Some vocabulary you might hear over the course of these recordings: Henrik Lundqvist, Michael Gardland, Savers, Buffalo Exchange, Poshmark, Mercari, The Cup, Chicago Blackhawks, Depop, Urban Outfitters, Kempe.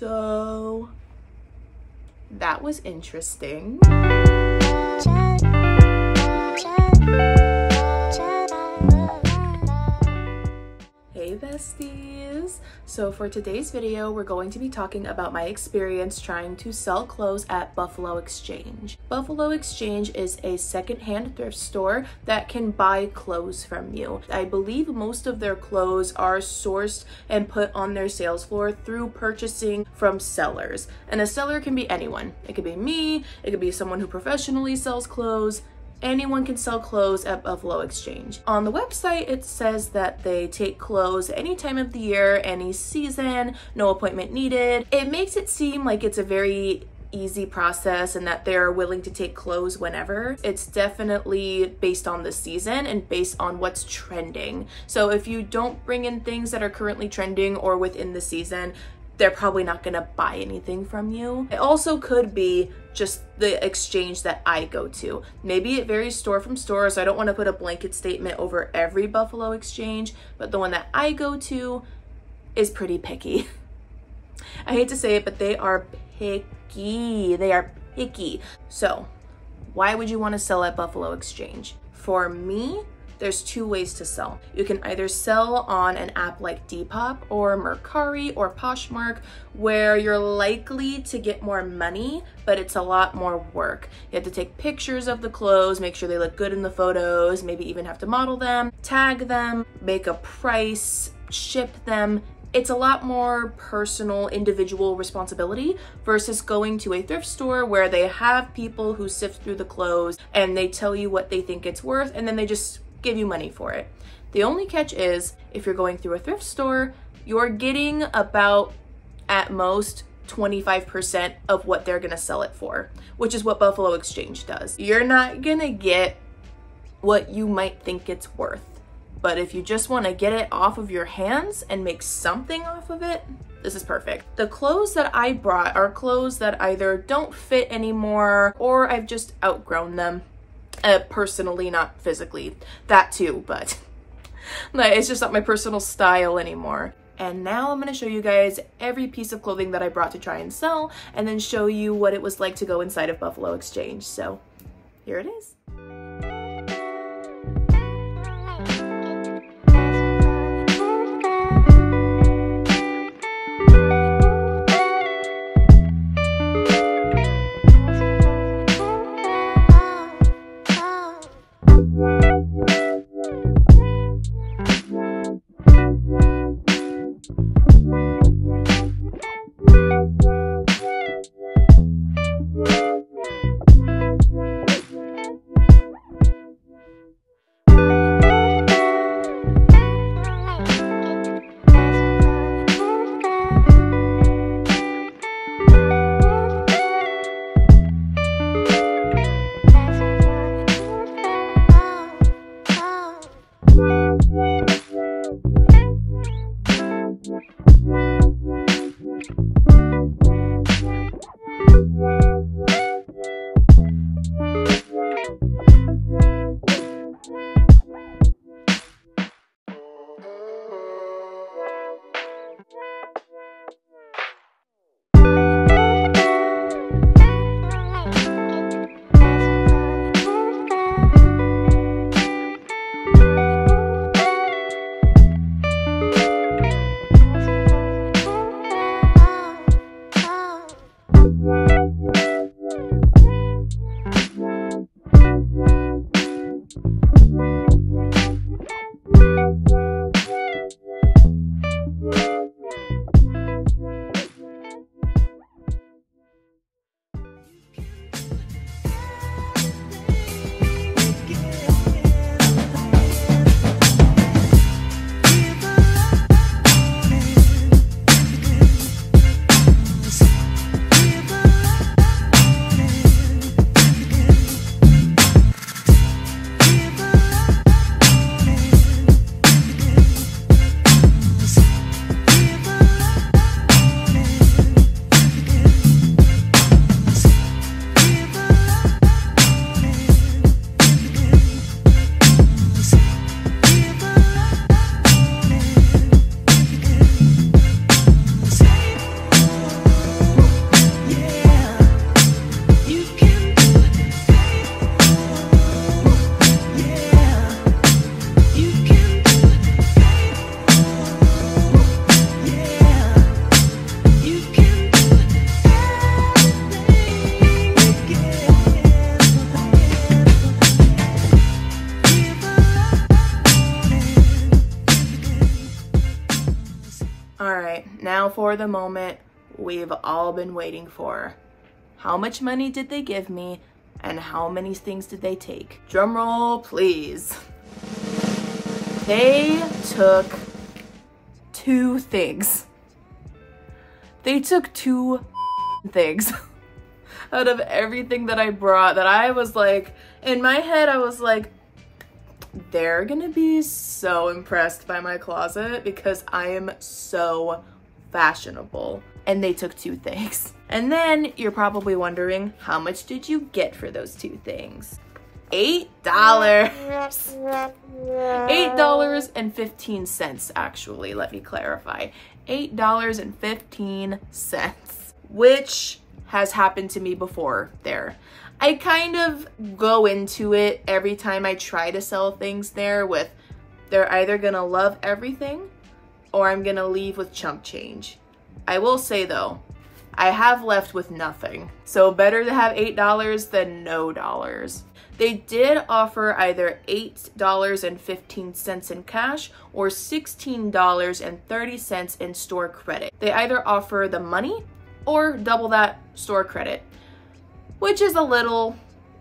So that was interesting. Hey besties! So for today's video, we're going to be talking about my experience trying to sell clothes at Buffalo Exchange. Buffalo Exchange is a secondhand thrift store that can buy clothes from you. I believe most of their clothes are sourced and put on their sales floor through purchasing from sellers. And a seller can be anyone. It could be me, it could be someone who professionally sells clothes. Anyone can sell clothes at Buffalo Exchange. On the website, it says that they take clothes any time of the year, any season, no appointment needed. It makes it seem like it's a very easy process and that they're willing to take clothes whenever. It's definitely based on the season and based on what's trending. So if you don't bring in things that are currently trending or within the season, they're probably not gonna buy anything from you. It also could be just the exchange that I go to. Maybe it varies store from store, so I don't wanna put a blanket statement over every Buffalo Exchange, but the one that I go to is pretty picky. I hate to say it, but they are picky. They are picky. So why would you wanna sell at Buffalo Exchange? For me, there's two ways to sell. You can either sell on an app like Depop or Mercari or Poshmark, where you're likely to get more money, but it's a lot more work. You have to take pictures of the clothes, make sure they look good in the photos, maybe even have to model them, tag them, make a price, ship them. It's a lot more personal, individual responsibility versus going to a thrift store where they have people who sift through the clothes and they tell you what they think it's worth, and then they just give you money for it. The only catch is, if you're going through a thrift store, you're getting about, at most, 25% of what they're gonna sell it for, which is what Buffalo Exchange does. You're not gonna get what you might think it's worth, but if you just wanna get it off of your hands and make something off of it, this is perfect. The clothes that I brought are clothes that either don't fit anymore or I've just outgrown them. Personally, not physically, that too, but it's just not my personal style anymore. And now I'm gonna show you guys every piece of clothing that I brought to try and sell, and then show you what it was like to go inside of Buffalo Exchange. So here it is. for the moment we've all been waiting for. How much money did they give me, and how many things did they take? Drum roll, please. They took 2 things. They took 2 things out of everything that I brought, that I was like, in my head I was like, they're gonna be so impressed by my closet because I am so fashionable. And they took 2 things. And then you're probably wondering, how much did you get for those 2 things? $8. $8.15 actually, let me clarify. $8.15, which has happened to me before there. I kind of go into it every time I try to sell things there with, they're either gonna love everything or I'm gonna leave with chump change. I will say though, I have left with nothing. So better to have $8 than no dollars. They did offer either $8.15 in cash or $16.30 in store credit. They either offer the money or double that store credit, which is a little,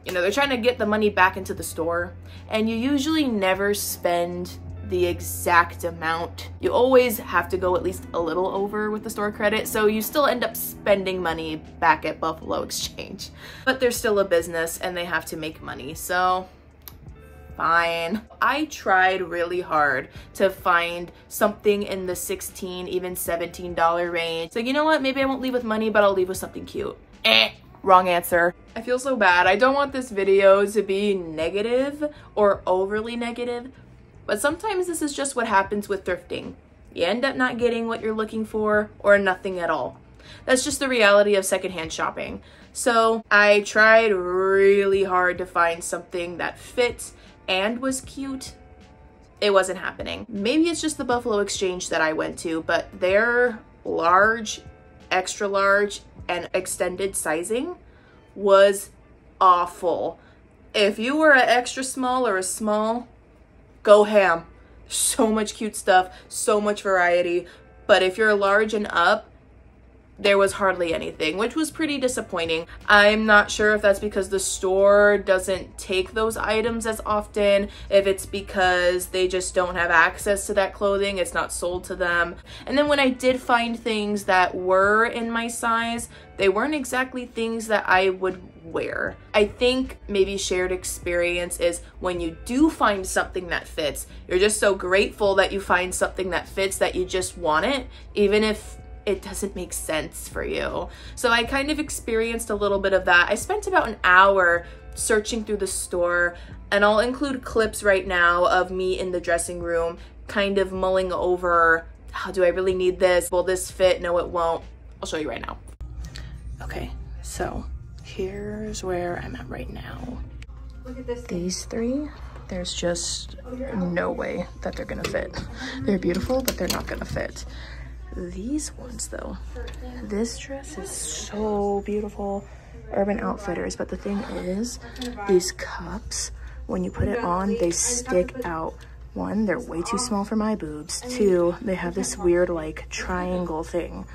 you know, they're trying to get the money back into the store, and you usually never spend the exact amount. You always have to go at least a little over with the store credit, so you still end up spending money back at Buffalo Exchange. But they're still a business and they have to make money, so fine. I tried really hard to find something in the $16, even $17 range. So you know what, maybe I won't leave with money, but I'll leave with something cute. Wrong answer. I feel so bad. I don't want this video to be negative or overly negative, but sometimes this is just what happens with thrifting. You end up not getting what you're looking for or nothing at all. That's just the reality of secondhand shopping. So I tried really hard to find something that fits and was cute. It wasn't happening. Maybe it's just the Buffalo Exchange that I went to, but their large, extra large, and extended sizing was awful. If you were an extra small or a small, go ham. So much cute stuff, so much variety. But if you're large and up, there was hardly anything, which was pretty disappointing. I'm not sure if that's because the store doesn't take those items as often, if it's because they just don't have access to that clothing, it's not sold to them. And then when I did find things that were in my size, they weren't exactly things that I would wear. I think maybe shared experience is when you do find something that fits, you're just so grateful that you find something that fits that you just want it, even if it doesn't make sense for you. So I kind of experienced a little bit of that. I spent about an hour searching through the store, and I'll include clips right now of me in the dressing room, kind of mulling over, oh, do I really need this? Will this fit? No, it won't. I'll show you right now. Okay, so here's where I'm at right now. Look at this. These 3, there's just no way that they're gonna fit. They're beautiful, but they're not gonna fit. These ones though, this dress is so beautiful, Urban Outfitters, but the thing is, these cups, when you put it on, they stick out. 1, they're way too small for my boobs. 2, they have this weird like triangle thing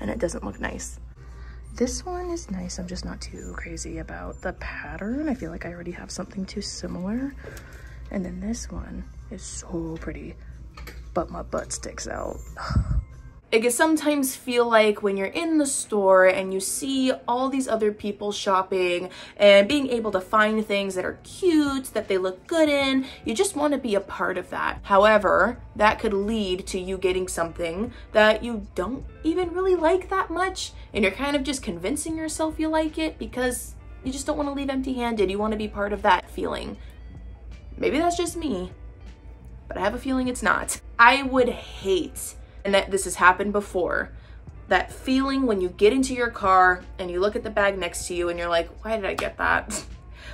and it doesn't look nice. This one is nice, I'm just not too crazy about the pattern. I feel like I already have something too similar. And then this one is so pretty, but my butt sticks out. It can sometimes feel like when you're in the store and you see all these other people shopping and being able to find things that are cute, that they look good in, you just want to be a part of that. However, that could lead to you getting something that you don't even really like that much, and you're kind of just convincing yourself you like it because you just don't want to leave empty-handed. You want to be part of that feeling. Maybe that's just me, but I have a feeling it's not. I would hate, and that this has happened before, that feeling when you get into your car and you look at the bag next to you and you're like, why did I get that?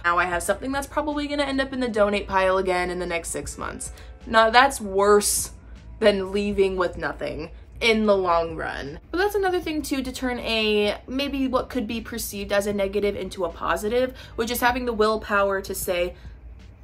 Now I have something that's probably gonna end up in the donate pile again in the next 6 months. Now that's worse than leaving with nothing in the long run. But that's another thing too, to turn a maybe what could be perceived as a negative into a positive, which is having the willpower to say,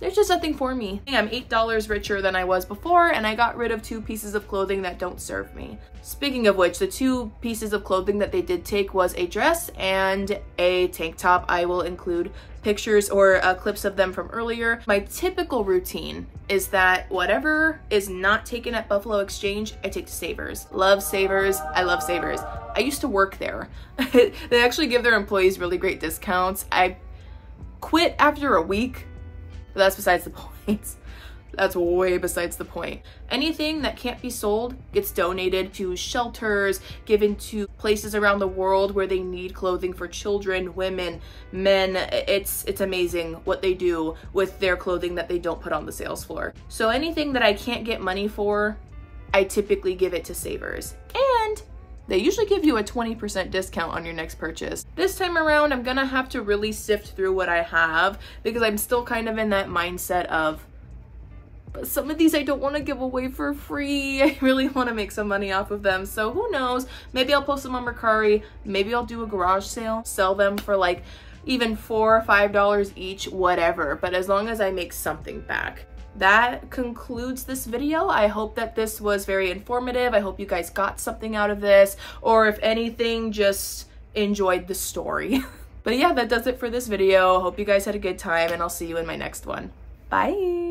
there's just nothing for me. I'm $8 richer than I was before, and I got rid of 2 pieces of clothing that don't serve me. Speaking of which, the 2 pieces of clothing that they did take was a dress and a tank top. I will include pictures or clips of them from earlier. My typical routine is that whatever is not taken at Buffalo Exchange, I take to Savers. Love Savers. I love Savers. I used to work there. They actually give their employees really great discounts. I quit after a week. But that's besides the point. That's way besides the point. Anything that can't be sold gets donated to shelters, given to places around the world where they need clothing for children, women, men. It's amazing what they do with their clothing that they don't put on the sales floor. So anything that I can't get money for, I typically give it to Savers. And they usually give you a 20% discount on your next purchase. This time around, I'm gonna have to really sift through what I have because I'm still kind of in that mindset of, but some of these I don't want to give away for free. I really want to make some money off of them. So who knows? Maybe I'll post them on Mercari. Maybe I'll do a garage sale, sell them for like even $4 or $5 each, whatever. But as long as I make something back. That concludes this video. I hope that this was very informative. I hope you guys got something out of this, or if anything, just enjoyed the story. But yeah, that does it for this video. Hope you guys had a good time, and I'll see you in my next one. Bye.